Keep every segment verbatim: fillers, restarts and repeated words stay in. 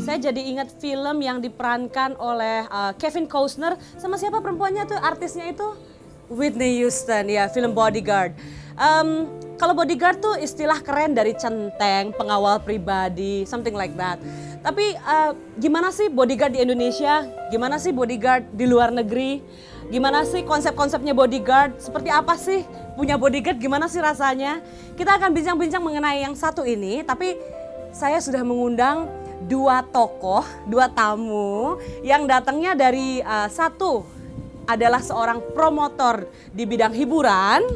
Saya jadi ingat film yang diperankan oleh uh, Kevin Costner sama siapa perempuannya tuh artisnya itu Whitney Houston ya, film Bodyguard. Um, kalau bodyguard tuh istilah keren dari centeng, pengawal pribadi, something like that. Tapi uh, gimana sih bodyguard di Indonesia? Gimana sih bodyguard di luar negeri? Gimana sih konsep-konsepnya bodyguard? Seperti apa sih punya bodyguard? Gimana sih rasanya? Kita akan bincang-bincang mengenai yang satu ini, tapi saya sudah mengundang dua tokoh, dua tamu yang datangnya dari uh, satu adalah seorang promotor di bidang hiburan,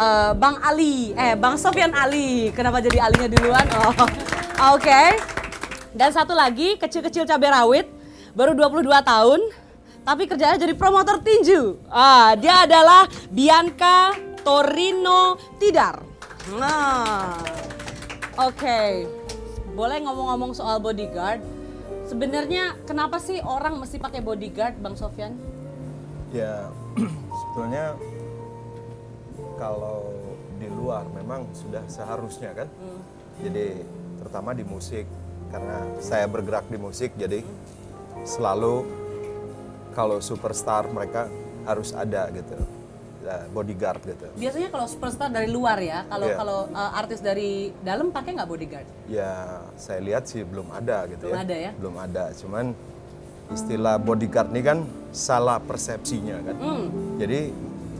uh, Bang Ali, eh Bang Sofyan Ali. Kenapa jadi Alinya duluan? Oh, oke. Okay. Dan satu lagi kecil-kecil cabai rawit, baru dua puluh dua tahun. Tapi kerjanya jadi promotor tinju. Ah, dia adalah Bianca Torino Tidar. Nah, oke, okay. Boleh ngomong-ngomong soal bodyguard. Sebenarnya kenapa sih orang mesti pakai bodyguard, Bang Sofyan? Ya, sebetulnya kalau di luar memang sudah seharusnya kan. Hmm. Jadi terutama di musik, karena saya bergerak di musik, jadi hmm. selalu kalau superstar mereka harus ada gitu, bodyguard gitu. Biasanya kalau superstar dari luar ya, kalau yeah. kalau uh, artis dari dalam pakai nggak bodyguard? Ya saya lihat sih belum ada gitu belum ya. Belum ada ya? Belum ada, cuman istilah bodyguard ini kan salah persepsinya kan. Mm. Jadi...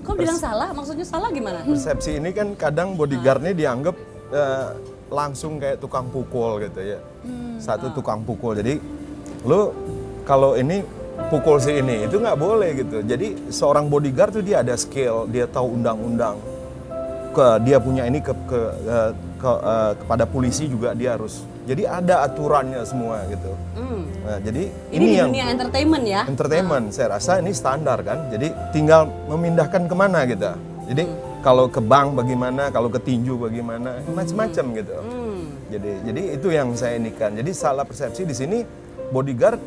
Kok bilang salah? Maksudnya salah gimana? Persepsi ini kan kadang bodyguard ini dianggap uh, langsung kayak tukang pukul gitu ya. Mm. Satu oh. tukang pukul, jadi lu kalau ini pukul si ini, itu nggak boleh gitu. Jadi seorang bodyguard tuh dia ada skill, dia tahu undang-undang. Ke, dia punya ini ke, ke, ke uh, kepada polisi juga dia harus. Jadi ada aturannya semua gitu. Mm. Nah, jadi ini, ini di yang dunia entertainment ya. Entertainment, mm. saya rasa ini standar kan. Jadi tinggal memindahkan kemana kita. Jadi mm. kalau ke bank bagaimana, kalau ke tinju bagaimana, mm. macam-macam gitu. Mm. Jadi jadi itu yang saya inikan. Jadi salah persepsi di sini bodyguard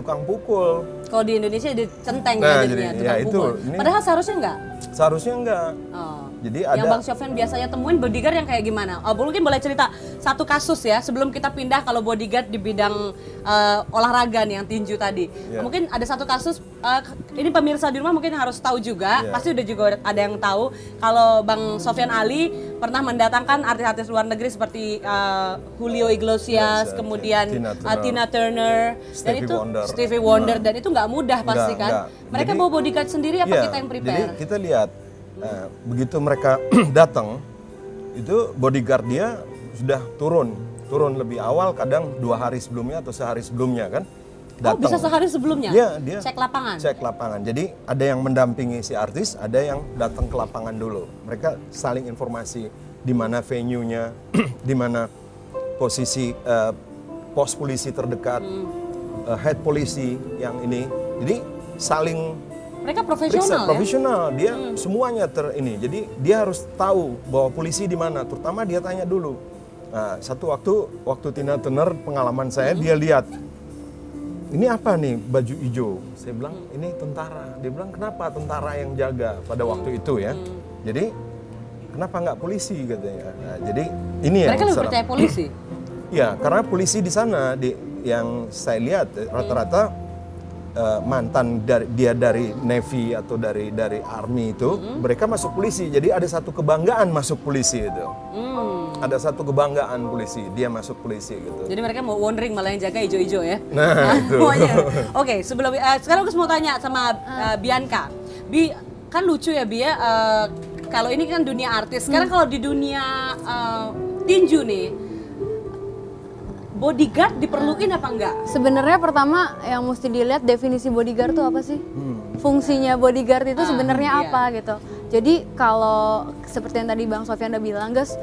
tukang pukul. Kalau di Indonesia di centeng nah, jadinya jadi, tukang ya, pukul. Itu, ini, padahal seharusnya enggak? Seharusnya enggak. Oh. Jadi ada. Yang Bang Sofyan biasanya temuin bodyguard yang kayak gimana? Oh, mungkin boleh cerita satu kasus ya sebelum kita pindah kalau bodyguard di bidang uh, olahraga nih yang tinju tadi. Yeah. Mungkin ada satu kasus uh, ini pemirsa di rumah mungkin harus tahu juga. Yeah. Pasti udah juga ada yang tahu kalau Bang Sofyan Ali pernah mendatangkan artis-artis luar negeri seperti uh, Julio Iglesias, yeah, so, kemudian yeah. Tina Turner, uh, Tina Turner dan itu Wonder. Stevie Wonder nah. dan itu nggak mudah pasti enggak, kan. Enggak. Mereka jadi, bawa bodyguard sendiri apa yeah, kita yang prepare? Jadi kita lihat Uh, begitu mereka datang, itu bodyguard dia sudah turun, turun lebih awal kadang dua hari sebelumnya atau sehari sebelumnya kan. Datang. Oh bisa sehari sebelumnya? Iya, dia cek lapangan? Cek lapangan, jadi ada yang mendampingi si artis, ada yang datang ke lapangan dulu. Mereka saling informasi di mana venue-nya, di mana posisi uh, pos polisi terdekat, hmm. uh, head polisi yang ini, jadi saling... Mereka profesional, profesional ya? Dia hmm. semuanya ter ini. Jadi dia harus tahu bahwa polisi di mana, terutama dia tanya dulu. Nah, satu waktu waktu Tina Turner pengalaman saya hmm. dia lihat ini apa nih baju hijau. Saya bilang hmm. ini tentara. Dia bilang kenapa tentara yang jaga pada waktu hmm. itu ya. Hmm. Jadi kenapa nggak polisi katanya. Nah, jadi ini ya. Mereka lebih percaya polisi. Ya karena polisi di sana di yang saya lihat rata-rata hmm. Uh, mantan dari, dia dari Navy atau dari dari Army itu mm-hmm. mereka masuk polisi, jadi ada satu kebanggaan masuk polisi itu mm. ada satu kebanggaan polisi, dia masuk polisi gitu. Jadi mereka mau wondering malah yang jaga hijau-hijau ya? Nah, nah itu oke, okay, sebelum, uh, sekarang aku mau tanya sama uh, Bianca. Bi, kan lucu ya Bi ya, uh, kalau ini kan dunia artis, sekarang kalau di dunia uh, tinju nih bodyguard diperluin apa enggak? Sebenarnya pertama yang mesti dilihat definisi bodyguard itu apa sih? Hmm. Fungsinya bodyguard itu ah, sebenarnya iya. apa gitu. Jadi kalau seperti yang tadi Bang Sofyan udah bilang, guys,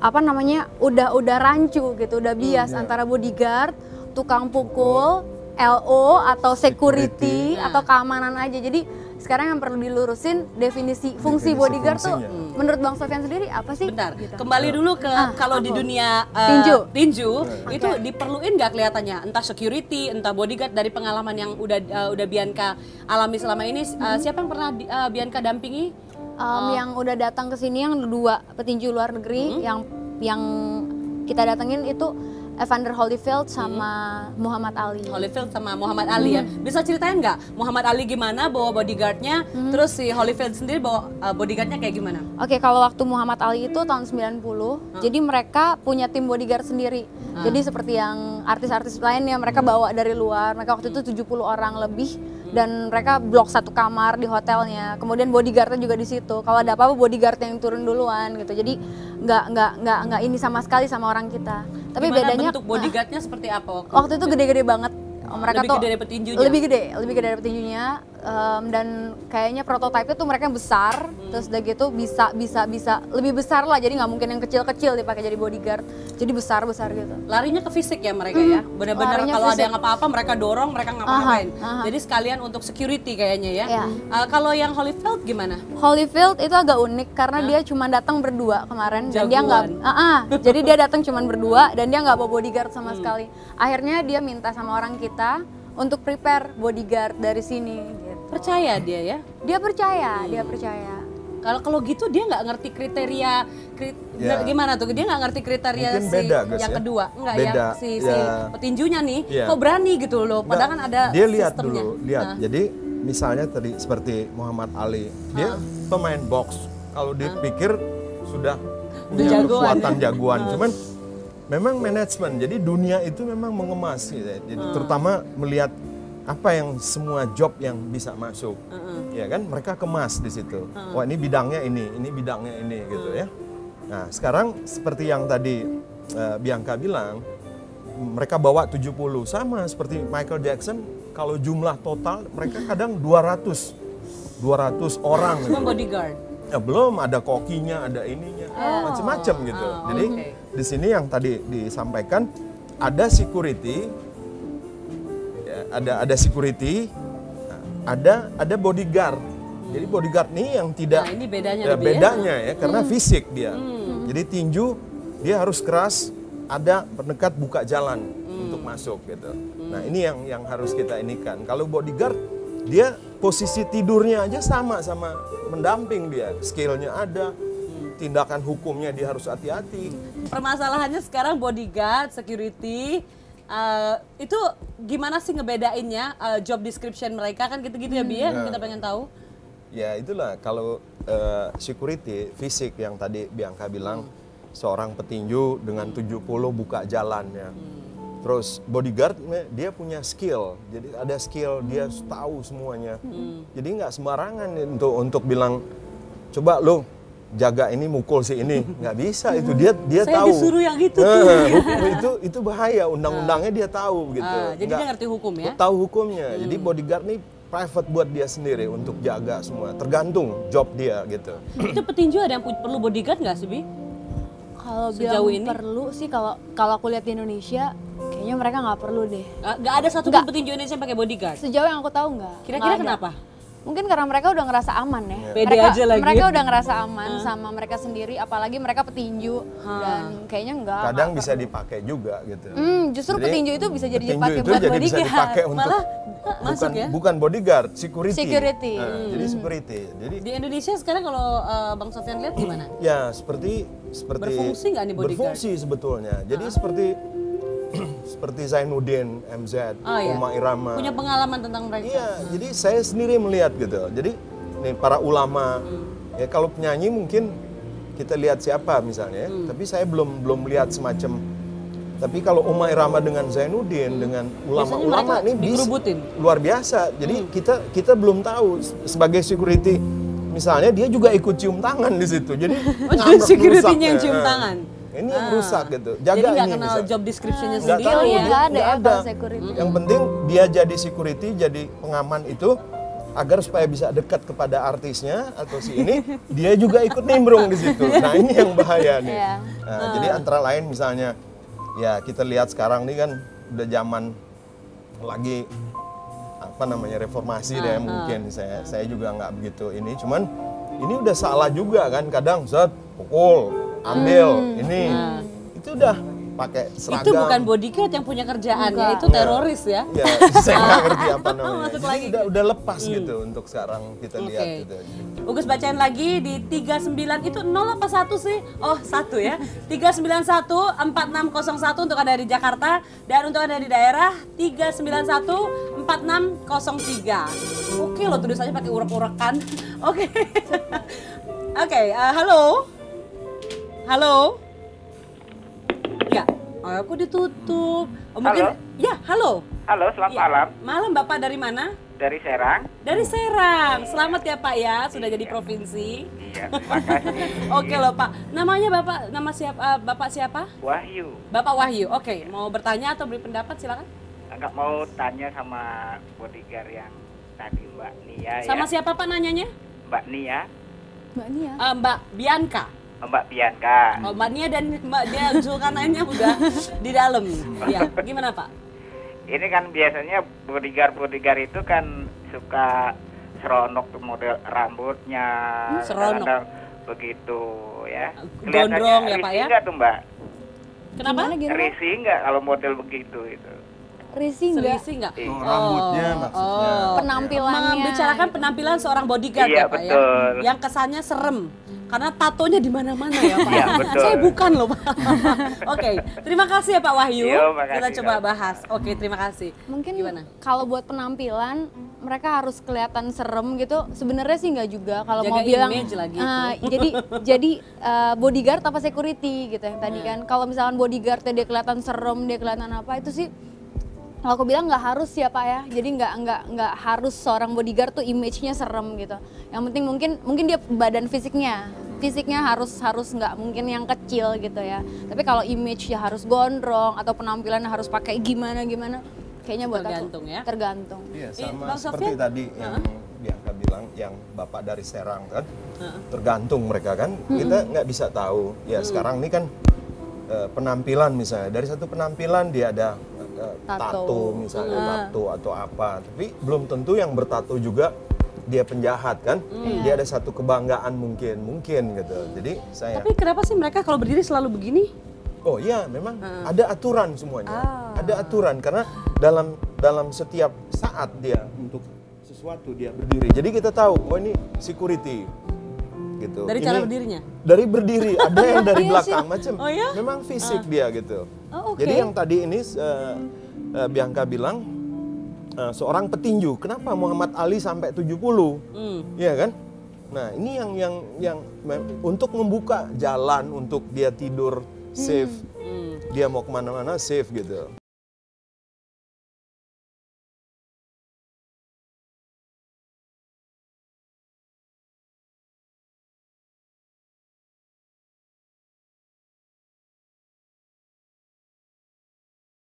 apa namanya? udah udah rancu gitu, udah bias hmm, iya. antara bodyguard, tukang pukul, L O atau security, security. Nah. atau keamanan aja. Jadi sekarang yang perlu dilurusin definisi fungsi definisi bodyguard fungsinya. Tuh hmm. menurut Bang Sofyan sendiri apa sih? Bentar, gitu. Kembali dulu ke ah, kalau aku. Di dunia uh, tinju, tinju okay. itu diperluin nggak kelihatannya? Entah security, entah bodyguard dari pengalaman yang udah uh, udah Bianca alami selama ini. Hmm. Uh, siapa yang pernah uh, Bianca dampingi? Um, uh, yang udah datang ke sini yang dua petinju luar negeri hmm. yang yang kita datengin itu Evander Holyfield sama hmm. Muhammad Ali. Holyfield sama Muhammad Ali hmm. ya. Bisa ceritain nggak Muhammad Ali gimana bawa bodyguardnya, hmm. terus si Holyfield sendiri bawa uh, bodyguardnya kayak gimana? Oke, okay, kalau waktu Muhammad Ali itu tahun sembilan puluh, hmm. jadi mereka punya tim bodyguard sendiri. Hmm. Jadi seperti yang artis-artis lainnya, mereka bawa dari luar. Mereka waktu itu tujuh puluh orang lebih hmm. dan mereka blok satu kamar di hotelnya. Kemudian bodyguardnya juga di situ. Kalau ada apa-apa bodyguard yang turun duluan gitu. Jadi nggak nggak nggak nggak ini sama sekali sama orang kita. Tapi gimana bedanya bentuk bodyguardnya uh, seperti apa? Waktu, waktu itu gede-gede banget. Mereka lebih tuh gede dari petinjunya. Lebih gede, lebih gede dari petinjunya. Um, dan kayaknya prototipe tuh mereka besar, hmm. terus udah gitu bisa bisa bisa lebih besar lah. Jadi nggak mungkin yang kecil-kecil dipakai jadi bodyguard. Jadi besar-besar gitu. Larinya ke fisik ya mereka hmm. ya. Benar-benar kalau fisik. Ada yang apa-apa mereka dorong, mereka ngapa-ngapain. Aha, aha. Jadi sekalian untuk security kayaknya ya. Yeah. Uh, kalau yang Holyfield gimana? Holyfield itu agak unik karena huh? dia cuma datang berdua kemarin. Jaguan. Dan dia nggak. Uh -uh, jadi dia datang cuma berdua dan dia nggak bawa bodyguard sama hmm. sekali. Akhirnya dia minta sama orang kita untuk prepare bodyguard dari sini. Gitu. Percaya dia ya? Dia percaya, hmm. dia percaya. Kalau kalau gitu dia nggak ngerti kriteria, krit, yeah. gimana tuh? Dia nggak ngerti kriteria si beda, yang ya? kedua, nggak yang si, yeah. si petinjunya nih. Yeah. Kok berani gitu loh? Padahal kan ada dia lihat sistemnya. Dulu, lihat. Nah. Jadi misalnya tadi seperti Muhammad Ali, dia huh? pemain box. Kalau dipikir huh? sudah punya kekuatan jagoan, cuman memang manajemen, jadi dunia itu memang mengemas gitu. Jadi hmm. terutama melihat apa yang semua job yang bisa masuk, hmm. ya kan? Mereka kemas di situ. Hmm. Wah ini bidangnya ini, ini bidangnya ini gitu hmm. ya. Nah sekarang seperti yang tadi uh, Bianca bilang, mereka bawa tujuh puluh sama seperti Michael Jackson. Kalau jumlah total mereka kadang dua ratus orang. Cuma gitu. Bodyguard. Ya, belum ada kokinya, ada ininya, oh. macam-macam gitu. Oh, jadi okay. di sini yang tadi disampaikan ada security, ada ada security, ada ada bodyguard. Jadi bodyguard nih yang tidak nah, ini bedanya, ya, bedanya ya, ya karena hmm. fisik dia. Hmm. Jadi tinju dia harus keras, ada pendekat buka jalan hmm. untuk masuk gitu. Hmm. Nah ini yang yang harus kita inikan. Kalau bodyguard dia posisi tidurnya aja sama sama mendamping dia, skillnya ada, tindakan hukumnya dia harus hati-hati. Permasalahannya sekarang bodyguard, security, uh, itu gimana sih ngebedainnya uh, job description mereka kan gitu-gitu ya, Bi? Nah, kita pengen tahu. Ya itulah kalau uh, security fisik yang tadi Bianca bilang hmm. seorang petinju dengan tujuh puluh buka jalannya. Hmm. Terus bodyguard dia punya skill, jadi ada skill dia tahu semuanya. Hmm. Jadi nggak sembarangan untuk untuk bilang coba lo jaga ini mukul si ini, nggak bisa itu dia dia Saya tahu. Saya disuruh yang itu tuh. Nah, itu itu bahaya, undang-undangnya dia tahu gitu. Ah, jadi nggak, dia ngerti hukum ya? Tahu hukumnya. Hmm. Jadi bodyguard nih private buat dia sendiri untuk jaga semua, tergantung job dia gitu. Itu petinju ada yang perlu bodyguard nggak sih, Bi? Kalau sejauh ini perlu sih kalau kalau aku lihat di Indonesia. Kayaknya mereka nggak perlu deh. Nggak ada satu pun petinju Indonesia yang pakai bodyguard. Sejauh yang aku tahu nggak. Kira-kira kenapa? Mungkin karena mereka udah ngerasa aman ya. Yeah. Mereka, aja lagi. mereka udah ngerasa aman huh? sama mereka sendiri, apalagi mereka petinju huh? dan kayaknya nggak. Kadang gak bisa dipakai juga gitu. Hmm, justru jadi, petinju itu bisa jadi dipakai buat jadi bodyguard. Bisa dipakai untuk malah masuk bukan, ya? Bukan bodyguard, security. Security. Nah, hmm. Jadi security. Jadi di Indonesia sekarang kalau uh, Bang Sofyan lihat gimana? Ya seperti seperti. Berfungsi nggak nih bodyguard? Berfungsi sebetulnya. Jadi huh? seperti seperti Zainuddin, M Z, oh, iya. Umar Irama. Punya pengalaman tentang mereka. Iya, hmm. jadi saya sendiri melihat gitu. Jadi nih para ulama, hmm. ya kalau penyanyi mungkin kita lihat siapa misalnya. Hmm. Tapi saya belum belum melihat semacam. Tapi kalau Umar Irama dengan Zainuddin, hmm. dengan ulama-ulama ini bisa luar biasa. Jadi hmm. kita kita belum tahu sebagai security. Misalnya dia juga ikut cium tangan di situ. Jadi oh, security-nya yang cium tangan. Ini ah. yang rusak gitu. Jaga jadi nggak kenal bisa. Job description-nya nah, sendiri. Tahu, ya, nggak ada ya bang security. Yang penting dia jadi security, jadi pengaman itu agar supaya bisa dekat kepada artisnya atau si ini, dia juga ikut nimbrung di situ. Nah ini yang bahaya nih. Yeah. Nah, ah. Jadi antara lain misalnya, ya kita lihat sekarang nih kan udah zaman lagi apa namanya reformasi ah, deh ah, mungkin. Ah. Saya saya juga nggak begitu ini. Cuman ini udah salah juga kan kadang set pukul. Ambil hmm. ini, hmm. itu udah pakai seragam. Itu bukan bodyguard yang punya kerjaannya, itu teroris ya. Ya, saya nggak ngerti apa namanya. Jadi udah, udah lepas hmm. gitu untuk sekarang kita okay. lihat gitu. Ugus bacain lagi di tiga sembilan itu nol apa satu sih? Oh satu ya. tiga sembilan satu empat enam nol satu untuk ada di Jakarta dan untuk ada di daerah tiga sembilan satu empat enam nol tiga. Oke loh, tulisannya pakai urek-urekan. Oke. Oke, uh, halo. Halo. Ya, oh, aku ditutup. Oh, mungkin halo? Ya, halo. Halo, selamat ya. malam. Malam, Bapak dari mana? Dari Serang. Dari Serang. Selamat ya Pak ya, sudah iya. jadi provinsi. Iya, terima kasih. Oke loh Pak. Namanya Bapak, nama siapa? Bapak siapa? Wahyu. Bapak Wahyu. Oke, iya. mau bertanya atau beri pendapat silakan. Enggak mau tanya sama bodyguard yang tadi Mbak Nia ya. Sama siapa Pak nanyanya? Mbak Nia. Mbak Nia. Uh, Mbak Bianca. Mbak Bianca. Oh, Mbak Nia dan Mbak Dia Zulkarnainnya udah di dalam. Ya, gimana Pak? Ini kan biasanya bodyguard-bodyguard itu kan suka seronok tuh model rambutnya, seronok kadang begitu ya. Gondrong ya Pak ya? Enggak tuh Mbak. Kenapa? Risih enggak kalau model begitu itu? Risih enggak? Risih enggak? Oh, rambutnya maksudnya. Oh, penampilannya. Membicarakan penampilan seorang bodyguard iya, ya Pak betul. ya? Yang kesannya serem. Karena tatonya di mana-mana ya Pak. Ya, saya bukan loh Pak. Oke, okay. terima kasih ya Pak Wahyu. Yo, kita coba bahas. Oke, okay, terima kasih. Mungkin gimana? Kalau buat penampilan mereka harus kelihatan serem gitu. Sebenarnya sih nggak juga kalau mau bilang. Lagi uh, jadi jadi uh, bodyguard apa security gitu yang tadi hmm. kan. Kalau misalkan bodyguardnya dia kelihatan serem, dia kelihatan apa itu sih. Kalau aku bilang nggak harus ya Pak ya, jadi nggak nggak nggak harus seorang bodyguard tuh image-nya serem gitu. Yang penting mungkin mungkin dia badan fisiknya, fisiknya harus harus nggak mungkin yang kecil gitu ya. Tapi kalau image ya harus gondrong atau penampilan harus pakai gimana gimana, kayaknya buat tergantung aku, ya. Tergantung. Iya sama eh, seperti tadi yang uh-huh. Bianca bilang yang bapak dari Serang kan, uh-huh. tergantung mereka kan. Uh-huh. Kita nggak bisa tahu. Ya uh-huh. sekarang ini kan uh, penampilan misalnya dari satu penampilan dia ada tato, tato misalnya uh. tato atau apa, tapi belum tentu yang bertato juga dia penjahat kan, mm. dia ada satu kebanggaan mungkin mungkin gitu. Jadi saya. Tapi kenapa sih mereka kalau berdiri selalu begini? Oh iya memang uh. ada aturan semuanya, uh. ada aturan karena dalam dalam setiap saat dia untuk sesuatu dia berdiri. Jadi kita tahu, oh ini security. Gitu. Dari ini, cara berdirinya? Dari berdiri, ada yang dari belakang macam, oh, ya? memang fisik uh. dia gitu. Oh, okay. Jadi yang tadi ini uh, uh, Bianca bilang uh, seorang petinju, kenapa Muhammad Ali sampai tujuh puluh? Hmm. Iya kan? Nah ini yang yang yang untuk membuka jalan untuk dia tidur safe, hmm. dia mau kemana-mana safe gitu.